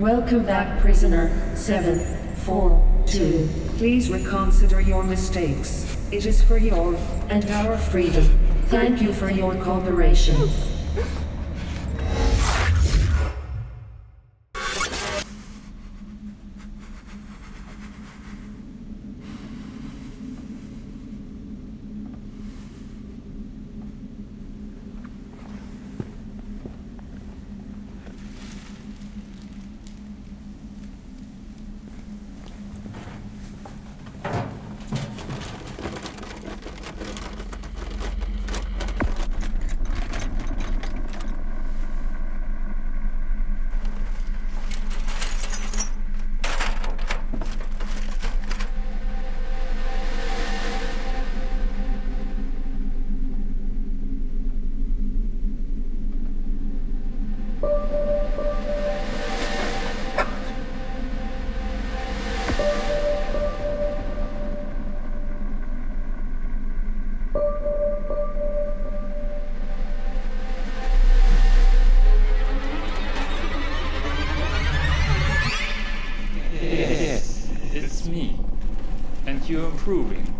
Welcome back, prisoner 742. Please reconsider your mistakes. It is for your and our freedom. Thank you for your cooperation. Yes, it's me, and you're improving.